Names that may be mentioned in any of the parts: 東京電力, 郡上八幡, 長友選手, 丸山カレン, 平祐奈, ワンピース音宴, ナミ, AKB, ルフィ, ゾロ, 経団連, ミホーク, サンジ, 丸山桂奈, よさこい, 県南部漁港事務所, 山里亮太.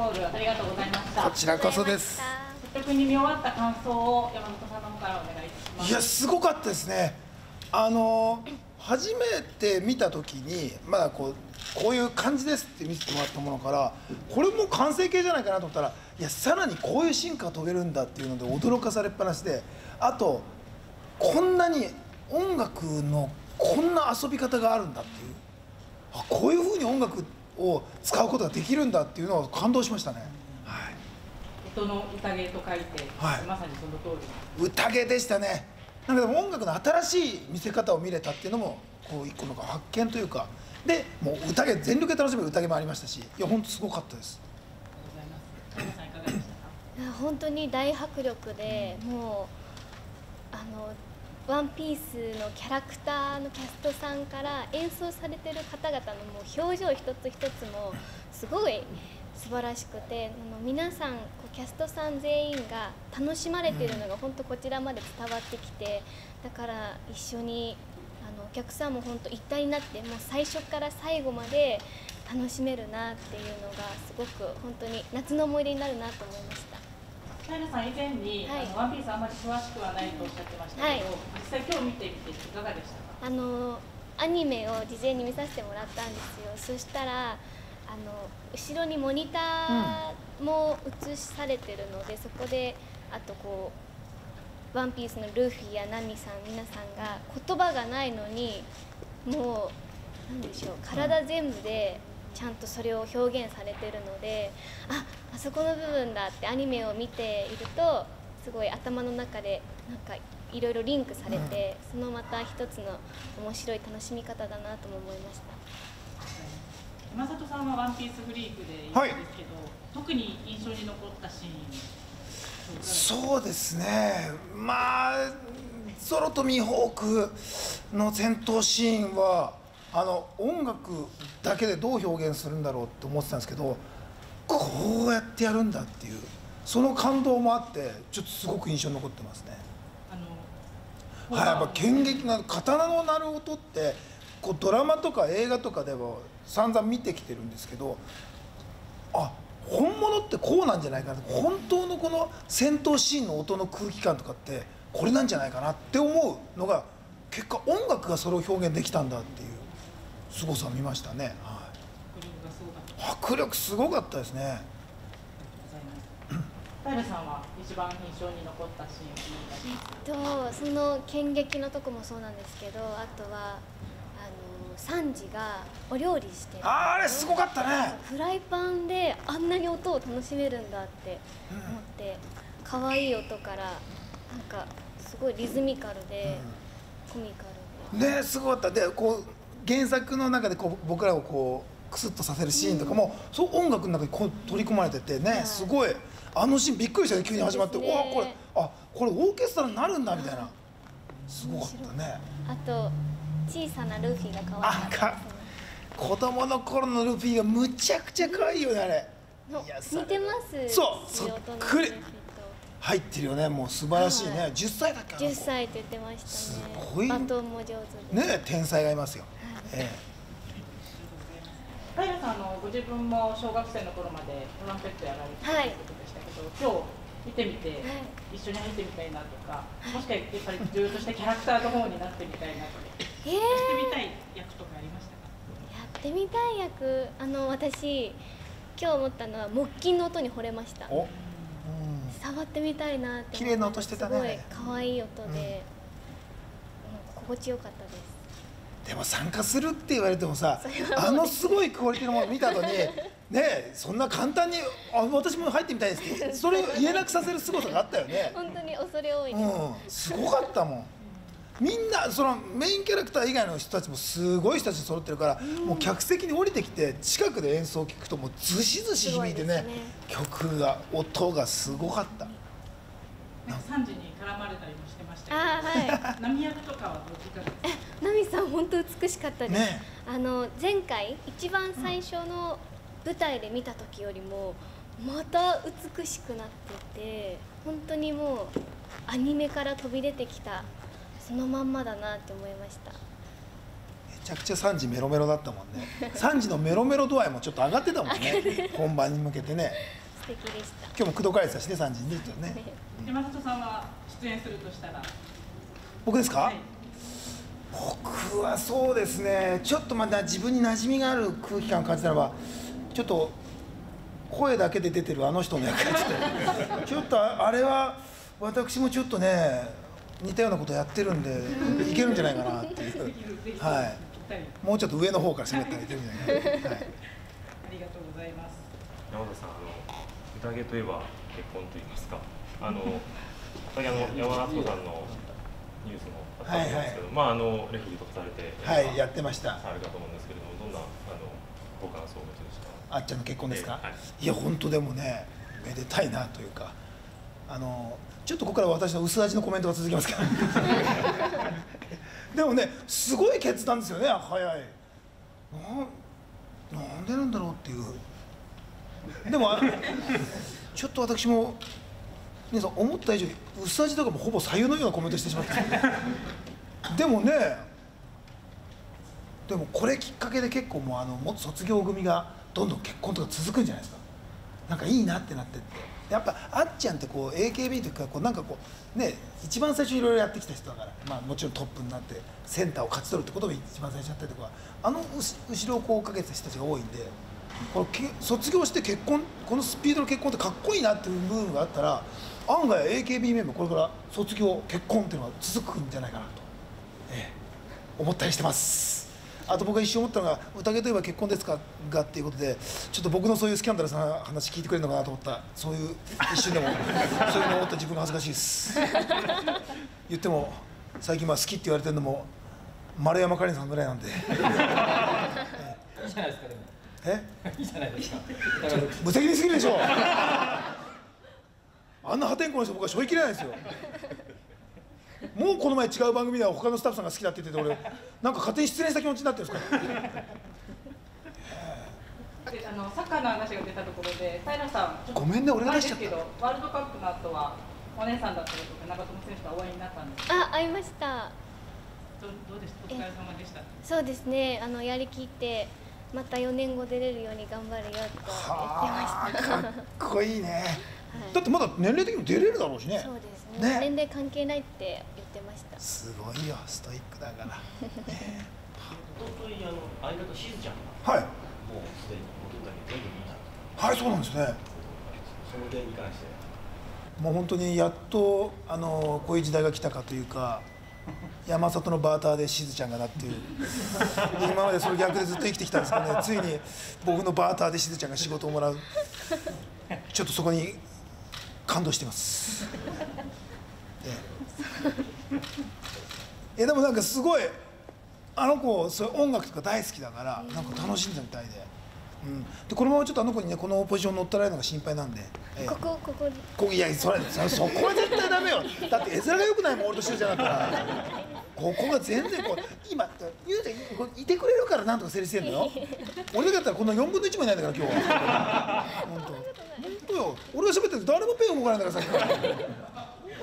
コールありがとうございました。こちらこそです。率直に見終わった感想を山本さんの方からお願いします。いや、すごかったですね。初めて見た時にまだこういう感じですって見せてもらったものからこれも完成形じゃないかなと思ったら、いやさらにこういう進化を遂げるんだっていうので驚かされっぱなしで、あとこんなに音楽のこんな遊び方があるんだっていう、あこういうふうに音楽を使うことができるんだっていうのは感動しましたね。はい、音の宴と書いて、はい、まさにその通り宴でしたね。なんかでも音楽の新しい見せ方を見れたっていうのもこう一個の発見というかで、もう宴全力で楽しむ宴もありましたし、いや本当すごかったです。ありがとうございます。皆さんいかがでしたか？いや本当に大迫力で、もうワンピースのキャラクターのキャストさんから演奏されてる方々のもう表情一つ一つもすごい素晴らしくて、皆さんキャストさん全員が楽しまれているのが本当こちらまで伝わってきて、だから一緒にお客さんも本当一体になってもう最初から最後まで楽しめるなっていうのがすごく本当に夏の思い出になるなと思いました。平さん以前に、はい、ワンピースあんまり詳しくはないとおっしゃってましたけど、はい、実際今日見てみていかがでしたか？アニメを事前に見させてもらったんですよ。そしたら後ろにモニターも映されてるので、うん、そこであとワンピースのルフィやナミさん皆さんが言葉がないのにもうなんでしょう、体全部でちゃんとそれを表現されてるので、あそこの部分だってアニメを見ているとすごい頭の中でなんかいろいろリンクされて、うん、そのまた一つの面白い楽しみ方だなとも思いました。山里さんは「ワンピースフリーク」でいいんですけど、はい、特に印象に残ったシーン。そうですね、まあゾロとミホークの戦闘シーンは音楽だけでどう表現するんだろうって思ってたんですけど、こうやってやるんだっていうその感動もあってちょっとすごく印象に残ってますね。はい、やっぱ剣撃の刀の鳴る音ってドラマとか映画とかでも散々見てきてるんですけど、あ本物ってこうなんじゃないかな、本当のこの戦闘シーンの音の空気感とかってこれなんじゃないかなって思うのが、結果音楽がそれを表現できたんだっていう凄さを見ましたね。はい、迫力すごかったですね。平さんは一番印象に残ったシーンは？その剣撃のとこもそうなんですけど、あとはサンジがお料理してる、あれすごかったね。フライパンであんなに音を楽しめるんだって思って、可愛い音からなんかすごいリズミカルで、コミカルでね、すごかった。で原作の中で僕らをクスッとさせるシーンとかも、そう音楽の中に取り込まれててね、すごいシーンびっくりしたね。急に始まって、うわこれオーケストラになるんだみたいな、すごかったね。あと小さなルフィが可愛い。子供の頃のルフィがむちゃくちゃ可愛いよね、あれ。似てます。そう、そっくり。入ってるよね、もう素晴らしいね。10歳だっけ。10歳って言ってましたね。すごい。バトンも上手で。ね、天才がいますよ。平さんご自分も小学生の頃までトランペットやられてたということでしたけど、今日見てみて、一緒に入ってみたいなとか、もしかやっぱり女優としてキャラクターの方になってみたいなとか、やってみたい役とかありましたか？やってみたい役、私今日思ったのは木琴の音に惚れました。触ってみたいなって。綺麗な音してたね。すごい可愛い音で、心地よかったです。でも参加するって言われてもさ、すごいクオリティのもの見たのにね、そんな簡単に「あ私も入ってみたいです」ってそれを言えなくさせる凄さがあったよね。本当に恐れ多いです、すごかったもん。みんなそのメインキャラクター以外の人たちもすごい人たち揃ってるから、もう客席に降りてきて近くで演奏を聴くともうずしずし響いてね、曲が音がすごかった。3時に絡まれたりもしてましたけど、はい、波役とかはどういかがですか？ナミさん本当美しかったです。ね、前回一番最初の舞台で見た時よりもまた美しくなってて、本当にもうアニメから飛び出てきたそのまんまだなって思いました。ちゃくちゃ3時メロメロだったもんね。3時のメロメロ度合いもちょっと上がってたもんね。本番に向けてね。素敵でした。今日も口説かれてたしね、3時に出てたね。山里さんは出演するとしたら。僕ですか？はい、僕はそうですね。ちょっとまだ自分に馴染みがある空気感を感じたのは、ちょっと声だけで出てるあの人の役やってて、ちょっとあれは私もちょっとね。似たようなことやってるんで、いけるんじゃないかなっていう。はい。もうちょっと上の方から攻めてあげてるんじゃないかな。はい。ありがとうございます。山里さん、宴といえば、結婚と言いますか。先ほど山里さんのニュースもあったんですけど、まあ、レフリーとかされて。はい、やってました。あるかと思うんですけれども、どんな、ご感想をお持ちでしたか。あっちゃんの結婚ですか。いや、本当でもね、めでたいなというか。ちょっとここから私の薄味のコメントが続きますからでもね、すごい決断ですよね。早い。なんでなんだろうっていう。でもちょっと私も皆さん思った以上に薄味とかもほぼ左右のようなコメントしてしまってでもね、でもこれきっかけで結構もう卒業組がどんどん結婚とか続くんじゃないですか。なんかいいなってなってって、やっぱあっちゃんってこう AKB というか、こうなんかこうね、一番最初いろいろやってきた人だから、まあもちろんトップになってセンターを勝ち取るってことも一番最初やったりとか、後ろをこうかけてた人たちが多いんで、これ卒業して結婚、このスピードの結婚ってかっこいいなっていう部分があったら、案外 AKB メンバーこれから卒業結婚っていうのが続くんじゃないかなと、思ったりしてます。あと僕が一瞬思ったのが、宴といえば結婚ですかがっていうことで、ちょっと僕のそういうスキャンダルさな話聞いてくれるのかなと思った、そういう一瞬でもそういうの思った自分が恥ずかしいです。言っても最近は好きって言われてるのも丸山カレンさんぐらいなんで。いいじゃないですか。でもいいじゃないですか。無責任すぎるでしょ。あんな破天荒の人僕は背負いきれないですよ。もうこの前違う番組では他のスタッフさんが好きだって言ってて、俺なんか勝手に失恋した気持ちになってるんですからで、サッカーの話が出たところで、平さんごめんね、俺が出しちゃったけど、ワールドカップの後はお姉さんだったりとか長友選手と応援になったんですか。あ、会いました。どうでした。お疲れ様でした。そうですね、やりきってまた4年後出れるように頑張るよと言ってました。かっこいいね。だってまだ年齢的にも出れるだろうしね。そうですね。年齢関係ないって言ってました。すごいよ、ストイックだから。一昨日相方しずちゃんがはいもうすでに元々デビューになった。はい、そうなんですね。その件に関してもう本当にやっとこういう時代が来たかというか、山里のバーターでしずちゃんがなっていう。今までそれ逆でずっと生きてきたんですけどね、ついに僕のバーターでしずちゃんが仕事をもらう。ちょっとそこに感動してます。でもなんかすごい子、そういう音楽とか大好きだからなんか楽しんでみたいで、でこのままちょっと子にね、このポジション乗ったらないのが心配なんで、ここいやそこは絶対ダメよ。だって絵面が良くないもん、俺としてるじゃなくて、ここが全然こう今ゆうちゃんいてくれるからなんとか成立してるんだよ。俺だけだったらこんな4分の1もいないんだから今日は。本当。俺が喋ってると誰もペン動かないんだからさっき。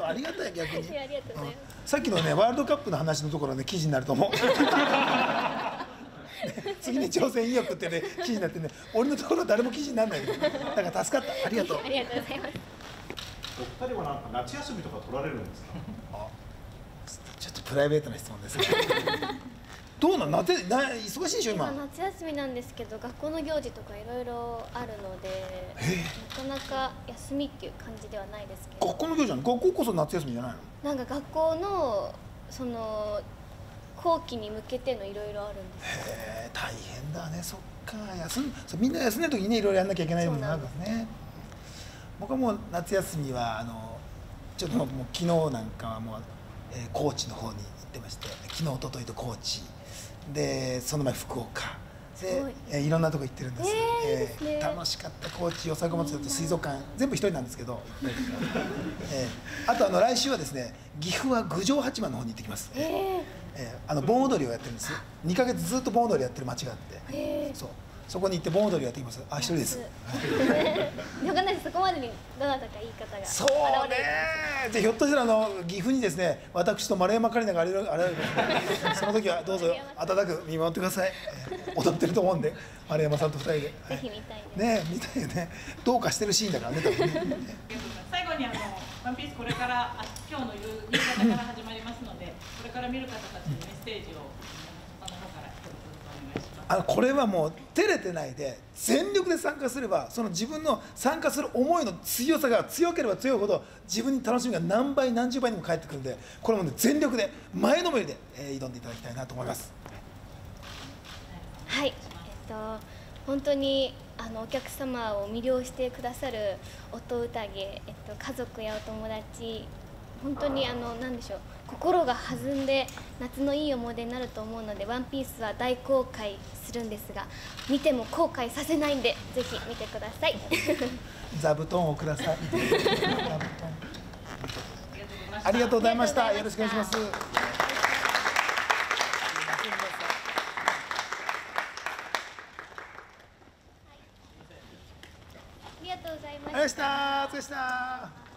ありがたい、逆に。さっきのね、ワールドカップの話のところね、記事になると思う。次に挑戦意欲ってね、記事になってね、俺のところは誰も記事にならない。だから助かった、ありがとう。ありがとうございます。お二人はなんか夏休みとか取られるんですか。あ、ちょっとプライベートな質問です。どうなん、忙しいでしょ今。夏休みなんですけど、学校の行事とかいろいろあるので、なかなか休みっていう感じではないですけど。学校の行事なの？学校こそ夏休みじゃないの？なんか学校のその後期に向けてのいろいろあるんですけど。大変だね。そっか、みんな休んでる時にね、いろいろやんなきゃいけないものがあるからね。僕はもう夏休みはちょっともう昨日なんかはもう高知の方に行ってまして、昨日一昨日と高知。でその前福岡でいろんなとこ行ってるんです。楽しかった。高知、よさこいもつだと水族館、全部一人なんですけどあと来週はですね、岐阜は郡上八幡の方に行ってきます。盆踊りをやってるんです。2ヶ月ずっと盆踊りやってる町があって、そうそこに行って盆踊りやってきます。あ、一人です。わかんないです。そこまでにどなたか言い方が。そうね。じゃひょっとしたら岐阜にですね、私と丸山桂奈が現れるので、その時はどうぞ温く見守ってください。踊ってると思うんで、丸山さんと二人で。ぜひ見たいね。ね、見たいよね。どうかしてるシーンだからね。多分ね最後にワンピースこれから今日の夕方から始まりますので、これから見る方たちにメッセージを。これはもう照れてないで全力で参加すれば、その自分の参加する思いの強さが強ければ強いほど自分に楽しみが何倍何十倍にも返ってくるんで、これもね全力で前のめりで挑んでいただきたいなと思います。はい、本当にお客様を魅了してくださる音宴、家族やお友達、本当になんでしょう、心が弾んで夏のいい思い出になると思うので、ワンピースは大公開するんですが、見ても後悔させないんで、ぜひ見てください。座布団をください。ありがとうございました。よろしくお願いします。ありがとうございました。